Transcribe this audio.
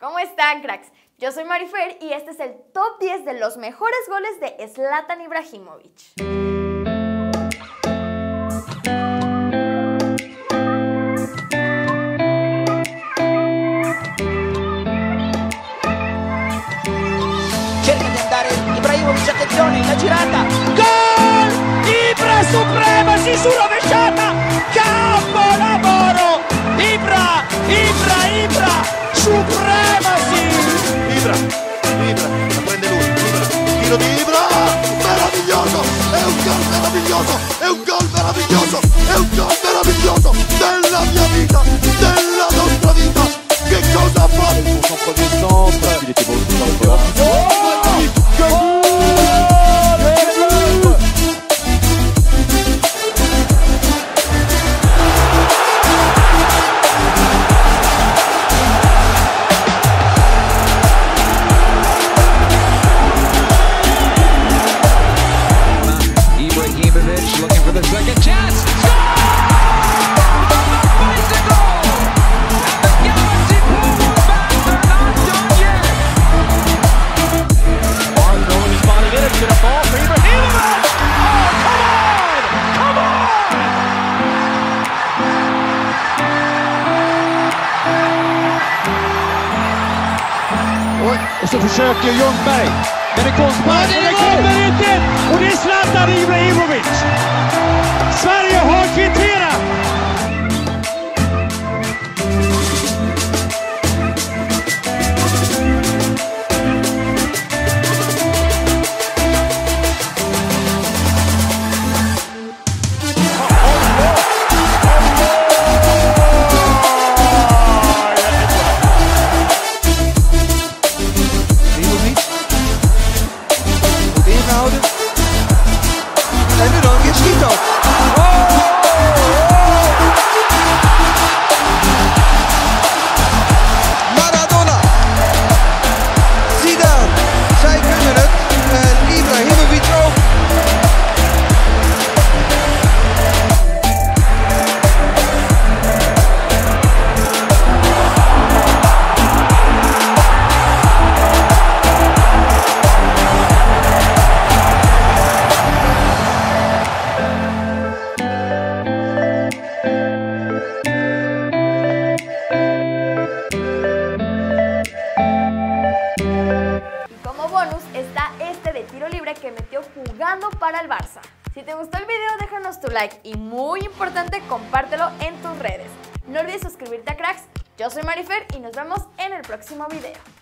¿Cómo están, cracks? Yo soy Marifer y este es el top 10 de los mejores goles de Zlatan Ibrahimovic. La girata, gol! Ibra supremacy su rovesciata, capolavoro! Ibra, Ibra, Ibra, supremacy! Ibra, Ibra, la prende lui, Ibra, tiro di Ibra, meraviglioso! È un gol meraviglioso, è un gol meraviglioso, è un gol meraviglioso della mia vita, della nostra vita! Che cosa fa? Un colpo di sopra, ti dicevo un gol! Och så försöker Jungberg, men det kommer inte, och det är Zlatan Ibrahimovic. Sverige har kvitterat. Para el Barça. Si te gustó el video, déjanos tu like y muy importante, compártelo en tus redes. No olvides suscribirte a Cracks. Yo soy Marifer y nos vemos en el próximo video.